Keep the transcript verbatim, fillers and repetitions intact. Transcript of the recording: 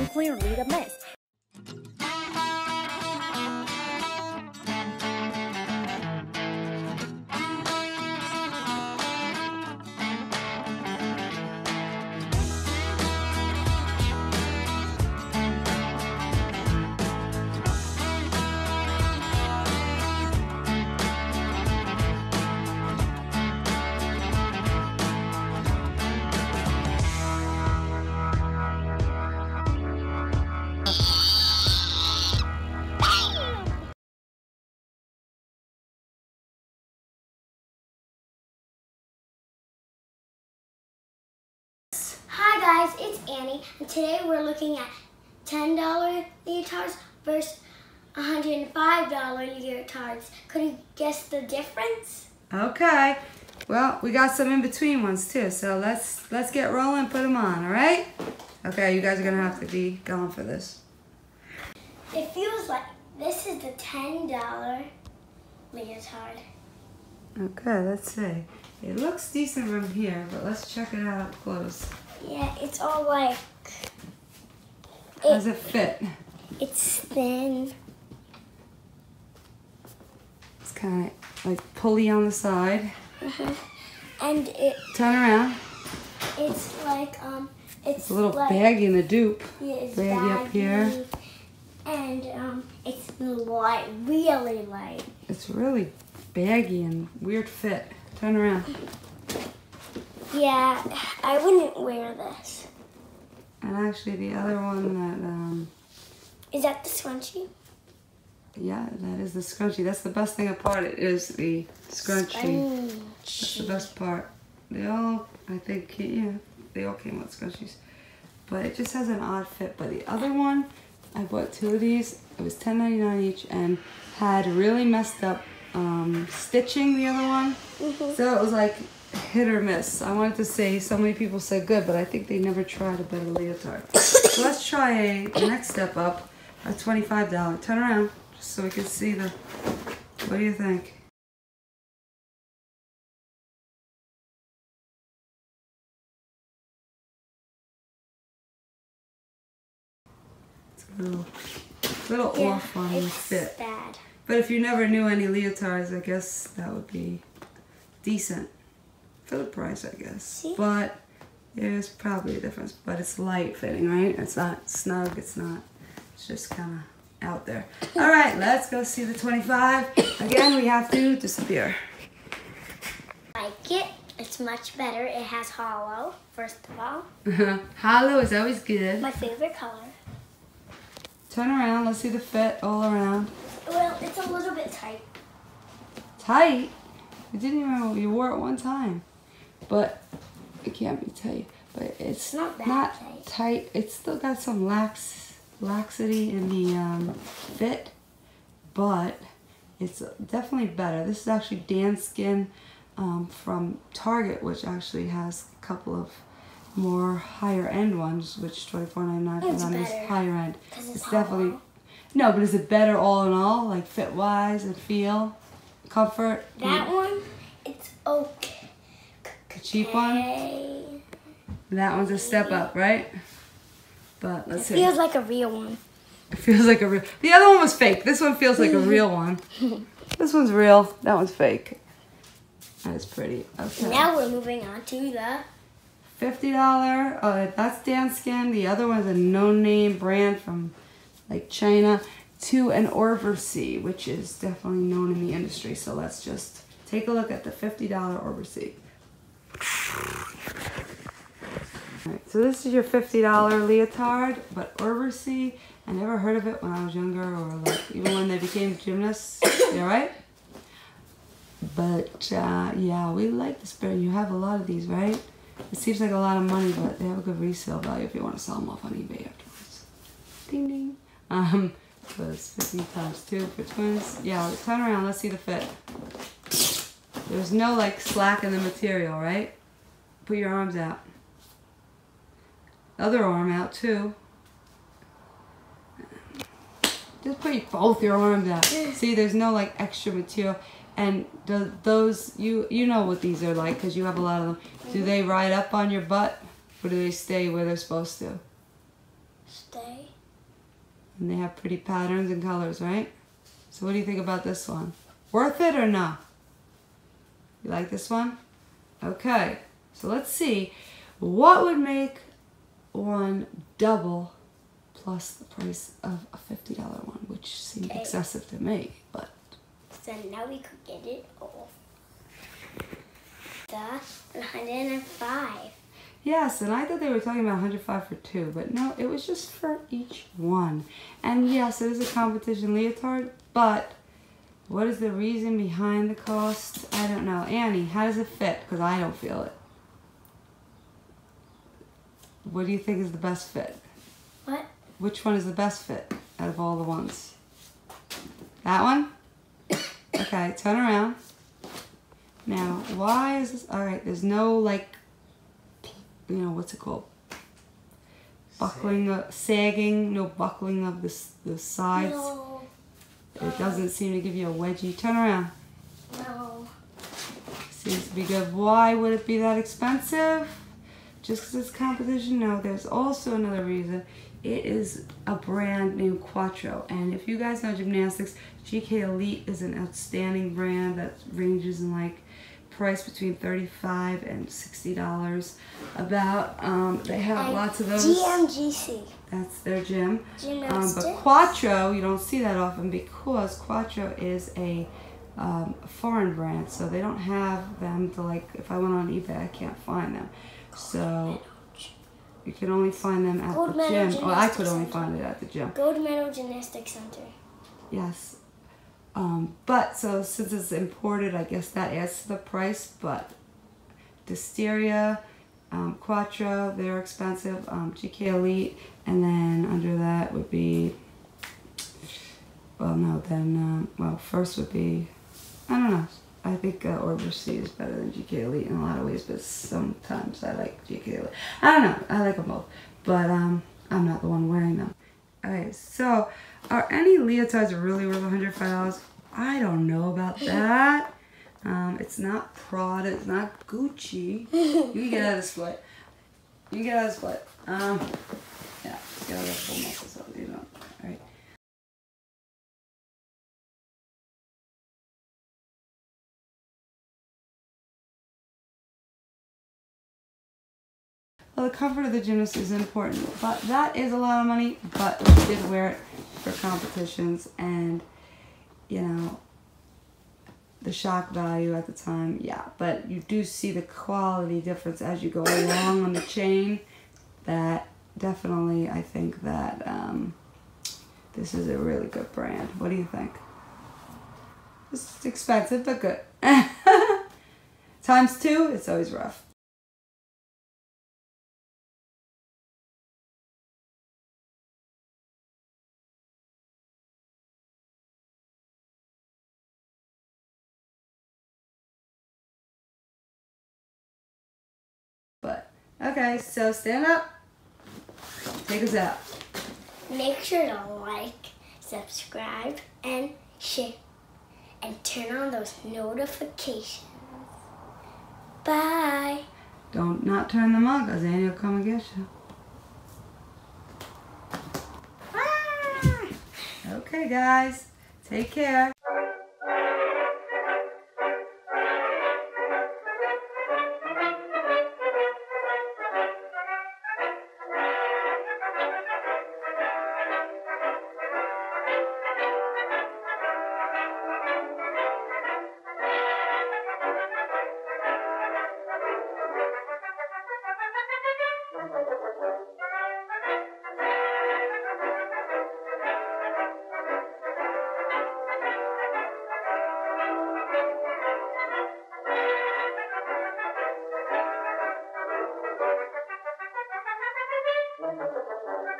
and clearly the best. Hi guys, it's Annie, and today we're looking at ten dollar leotards versus one hundred five dollar leotards. Could you guess the difference? Okay. Well, we got some in-between ones too, so let's let's get rolling and put them on, all right? Okay, you guys are going to have to be going for this. It feels like this is the ten dollar leotard. Okay, let's see. It looks decent from here, but let's check it out up close. Yeah, it's all like... It, How does it fit? It's thin. It's kind of like pulley on the side. Mm-hmm. And it... Turn around. It's like, um... It's, it's a little like, baggy in the dupe. Yeah, it's baggy, baggy up here. And, um, it's light, really light. It's really baggy and weird fit. Turn around. Yeah, I wouldn't wear this. And actually the other one that... Um, is that the scrunchie? Yeah, that is the scrunchie. That's the best thing apart. It is the scrunchie. Scrunchie. That's the best part. They all, I think, yeah, they all came with scrunchies. But it just has an odd fit. But the other one, I bought two of these. It was ten ninety-nine each and had really messed up um, stitching, the other one. Mm-hmm. So it was like... hit or miss. I wanted to say so many people said good, but I think they never tried a better leotard. So let's try a next step up, a twenty-five dollar. Turn around just so we can see the... What do you think? It's a little, little yeah, off on the fit. Bad. But if you never knew any leotards, I guess that would be decent. For the price, I guess. See? But there's probably a difference. But it's light fitting, right? It's not snug. It's not. It's just kind of out there. All right, let's go see the twenty-five. Again, we have to disappear. I like it. It's much better. It has hollow, first of all. Hollow is always good. My favorite color. Turn around. Let's see the fit all around. Well, it's a little bit tight. Tight? You didn't even. You wore it one time. But I can't really tell you. But it's not that not tight. tight. It's still got some lax laxity in the um, fit, but it's definitely better. This is actually Danskin um, from Target, which actually has a couple of more higher end ones, which twenty-four ninety-nine is on this higher end. It's, it's definitely no, but is it better all in all, like fit wise and feel, comfort? That yeah. one, it's okay. The cheap one? That one's a step up, right? But let's see. It feels like a real one. It feels like a real... The other one was fake. This one feels like a real one. This one's real. That one's fake. That's pretty. Okay. Now we're moving on to the... fifty dollar. Oh, that's Danskin. The other one's a no-name brand from, like, China. To an Obersee, which is definitely known in the industry. So let's just take a look at the fifty dollar Obersee. Right, so this is your fifty dollar leotard, but Obersee, I never heard of it when I was younger, or like even when they became gymnasts, you right? But uh, yeah, we like this brand. You have a lot of these, right? It seems like a lot of money, but they have a good resale value if you want to sell them off on eBay afterwards. Ding ding. Um, so it's fifty times two for twins. Yeah, turn around, let's see the fit. There's no like slack in the material, right? Put your arms out. Other arm out too. Just put both your arms out. See, there's no like extra material. And do those, you you know what these are like because you have a lot of them. Do they ride up on your butt or do they stay where they're supposed to? stay. And they have pretty patterns and colors, right? So what do you think about this one? Worth it or not? You like this one? Okay, so let's see. What would make one double plus the price of a fifty dollar one, which seemed okay. excessive to me, but... So now we could get it all. That's one hundred five. Yes, and I thought they were talking about one hundred five for two, but no, it was just for each one. And yes, it is a competition leotard, but what is the reason behind the cost? I don't know. Annie, how does it fit? Because I don't feel it. What do you think is the best fit? What? Which one is the best fit out of all the ones? That one? Okay, turn around. Now, why is this? All right, there's no, like, you know, what's it called? Buckling, Sag. uh, sagging, no buckling of the, the sides. No. It doesn't seem to give you a wedgie. Turn around. No. Seems to be good. Why would it be that expensive? Just because it's competition? No, there's also another reason. It is a brand named Quatro. And if you guys know gymnastics, G K Elite is an outstanding brand that ranges in like price between thirty-five dollars and sixty dollars. About, um, they have and lots of those. G M G C. That's their gym. Gymnastics. Um, but Quatro, you don't see that often because Quatro is a um, foreign brand. So they don't have them to like, if I went on eBay, I can't find them. So you can only find them at Gold the gym. Or well, I could only Center. Find it at the gym. Gold Medal Gymnastics Center. Yes. Um, but so since it's imported, I guess that adds to the price. But Disteria, um, Quatro, they're expensive. Um, G K Elite, and then under that would be, well, no, then, uh, well, first would be, I don't know. I think uh, Obersee is better than G K Elite in a lot of ways, but sometimes I like G K Elite. I don't know. I like them both, but um, I'm not the one wearing them. All right, so are any leotards really worth one hundred five dollars? I don't know about that. Um, it's not Prada. It's not Gucci. You can get out of the split. You can get out of the split. Um, yeah, get out of the full muscles up, you know. All right. Well, the comfort of the gymnast is important, but that is a lot of money, but we did wear it for competitions, and, you know, the shock value at the time, yeah, but you do see the quality difference as you go along on the chain. That definitely, I think that um, this is a really good brand. What do you think? It's expensive, but good. Times two, it's always rough. But, okay, so stand up, take us out. Make sure to like, subscribe, and share, and turn on those notifications. Bye. Don't not turn them on, because Annie will come and get you. Ah! Okay, guys, take care. Thank you.